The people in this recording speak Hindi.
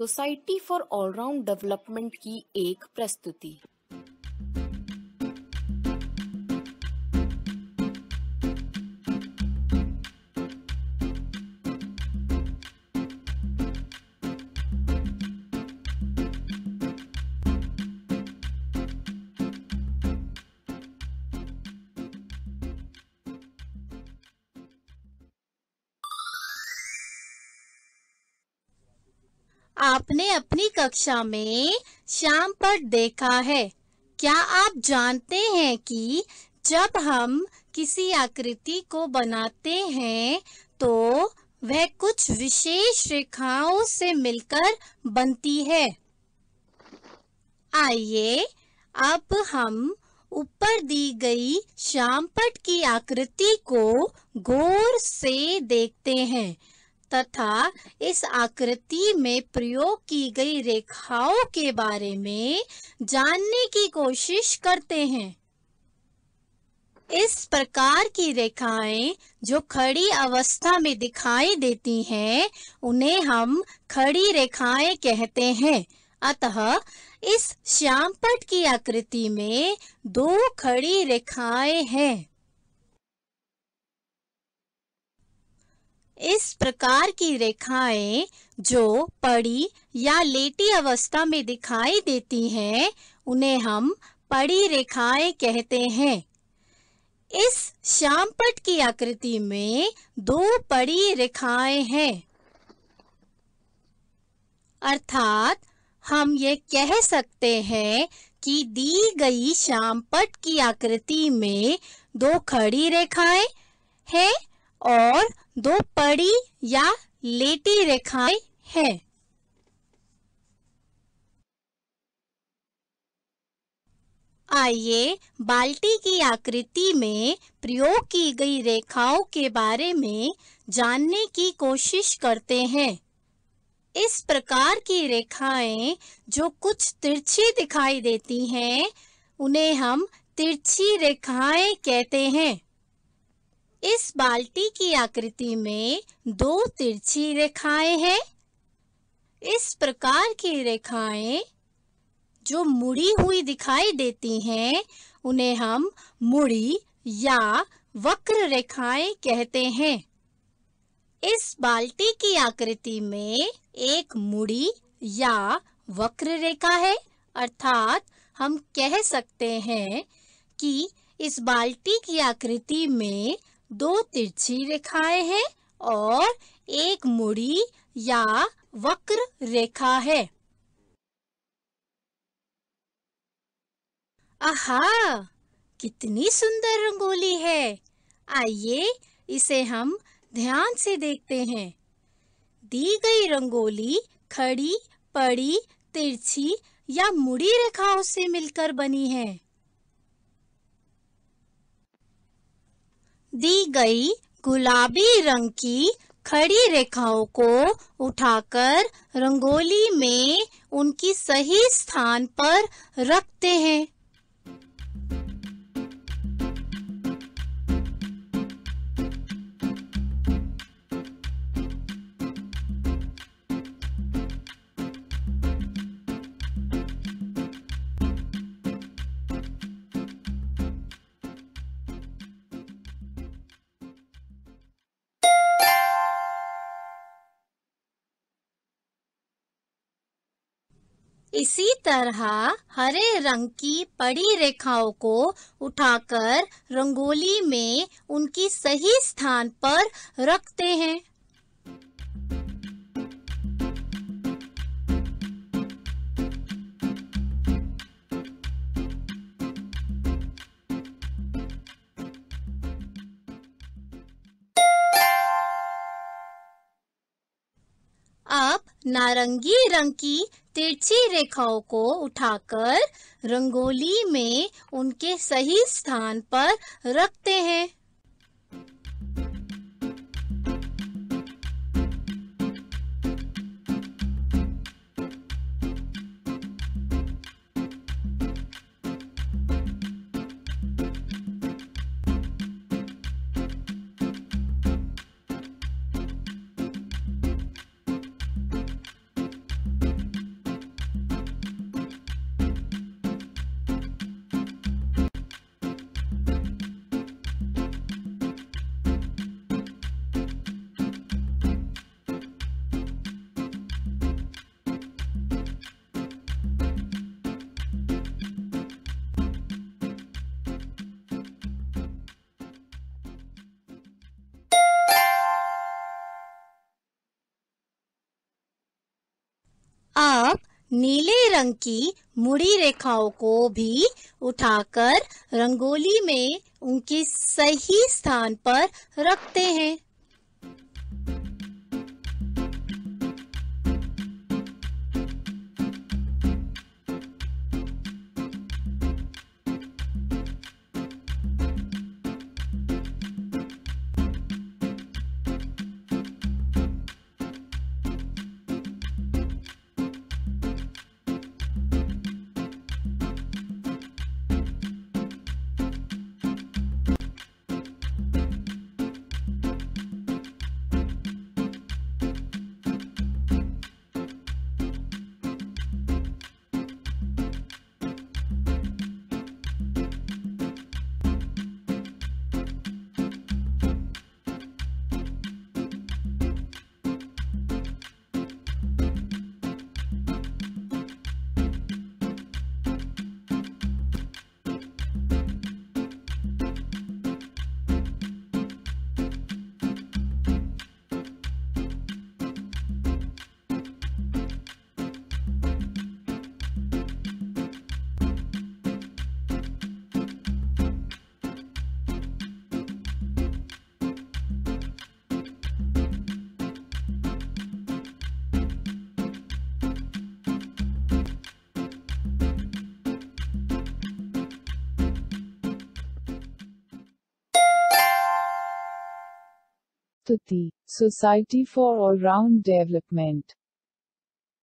सोसाइटी फॉर ऑलराउंड डेवलपमेंट की एक प्रस्तुति। आपने अपनी कक्षा में श्याम पट देखा है। क्या आप जानते हैं कि जब हम किसी आकृति को बनाते हैं तो वह कुछ विशेष रेखाओं से मिलकर बनती है। आइए अब हम ऊपर दी गई श्याम पट की आकृति को गौर से देखते हैं तथा इस आकृति में प्रयोग की गई रेखाओं के बारे में जानने की कोशिश करते हैं। इस प्रकार की रेखाएं जो खड़ी अवस्था में दिखाई देती हैं, उन्हें हम खड़ी रेखाएं कहते हैं। अतः इस श्यामपट की आकृति में दो खड़ी रेखाएं हैं। इस प्रकार की रेखाएं जो पड़ी या लेटी अवस्था में दिखाई देती हैं, उन्हें हम पड़ी रेखाएं कहते हैं। इस श्यामपट की आकृति में दो पड़ी रेखाएं हैं, अर्थात हम ये कह सकते हैं कि दी गई श्यामपट की आकृति में दो खड़ी रेखाएं हैं और दो पड़ी या लेटी रेखाएं हैं। आइए बाल्टी की आकृति में प्रयोग की गई रेखाओं के बारे में जानने की कोशिश करते हैं। इस प्रकार की रेखाएं जो कुछ तिरछी दिखाई देती हैं, उन्हें हम तिरछी रेखाएं कहते हैं। इस बाल्टी की आकृति में दो तिरछी रेखाएं हैं। इस प्रकार की रेखाएं जो मुड़ी हुई दिखाई देती हैं, उन्हें हम मुड़ी या वक्र रेखाएं कहते हैं। इस बाल्टी की आकृति में एक मुड़ी या वक्र रेखा है, अर्थात हम कह सकते हैं कि इस बाल्टी की आकृति में दो तिरछी रेखाएं हैं और एक मुड़ी या वक्र रेखा है। आहा, कितनी सुंदर रंगोली है। आइए इसे हम ध्यान से देखते हैं। दी गई रंगोली खड़ी, पड़ी, तिरछी या मुड़ी रेखाओं से मिलकर बनी है। दी गई गुलाबी रंग की खड़ी रेखाओं को उठाकर रंगोली में उनकी सही स्थान पर रखते हैं। इसी तरह हरे रंग की पड़ी रेखाओं को उठाकर रंगोली में उनकी सही स्थान पर रखते हैं। अब नारंगी रंग की तिरछी रेखाओं को उठाकर रंगोली में उनके सही स्थान पर रखते हैं। नीले रंग की मुड़ी रेखाओं को भी उठाकर रंगोली में उनके सही स्थान पर रखते हैं। Society for all round development.